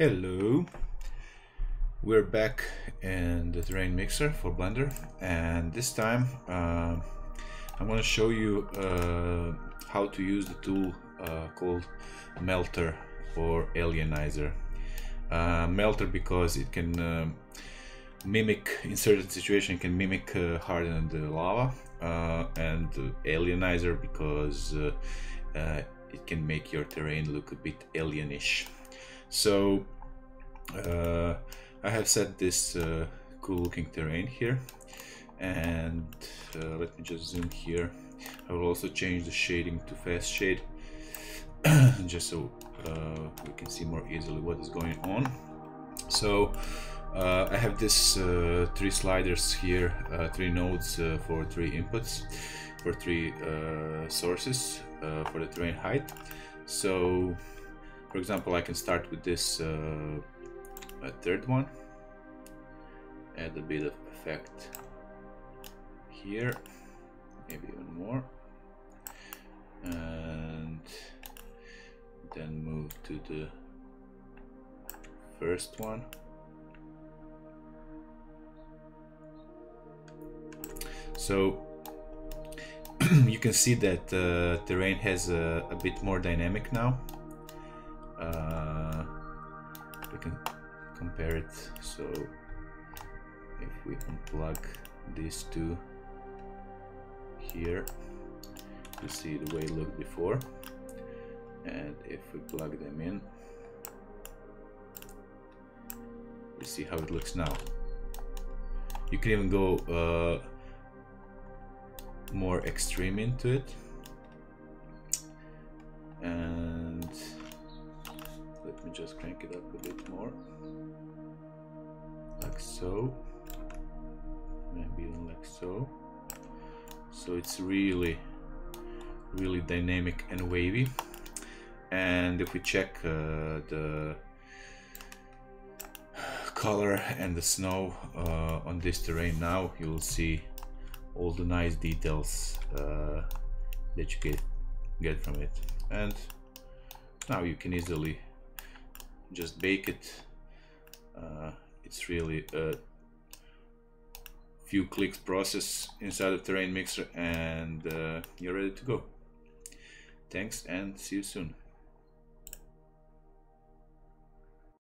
Hello, we're back in the Terrain Mixer for Blender, and this time I'm going to show you how to use the tool called Melter or Alienizer. Melter because it can mimic, in certain situation can mimic hardened lava, and Alienizer because it can make your terrain look a bit alienish. So I have set this cool-looking terrain here, and let me just zoom here. I will also change the shading to fast shade, just so we can see more easily what is going on. So I have this three sliders here, three nodes for three inputs, for three sources for the terrain height. So, for example, I can start with this third one, add a bit of effect here, maybe even more, and then move to the first one. So you can see that terrain has a bit more dynamic now. We can compare it. So if we unplug these two here, you see the way it looked before, and if we plug them in, we see how it looks now. You can even go more extreme into it, and let me just crank it up a bit more, like so, maybe even like so. So it's really, really dynamic and wavy. And if we check the color and the snow on this terrain now, you'll see all the nice details that you get from it. And now you can easily just bake it. It's really a few clicks process inside of Terrain Mixer, and you're ready to go. Thanks, and see you soon.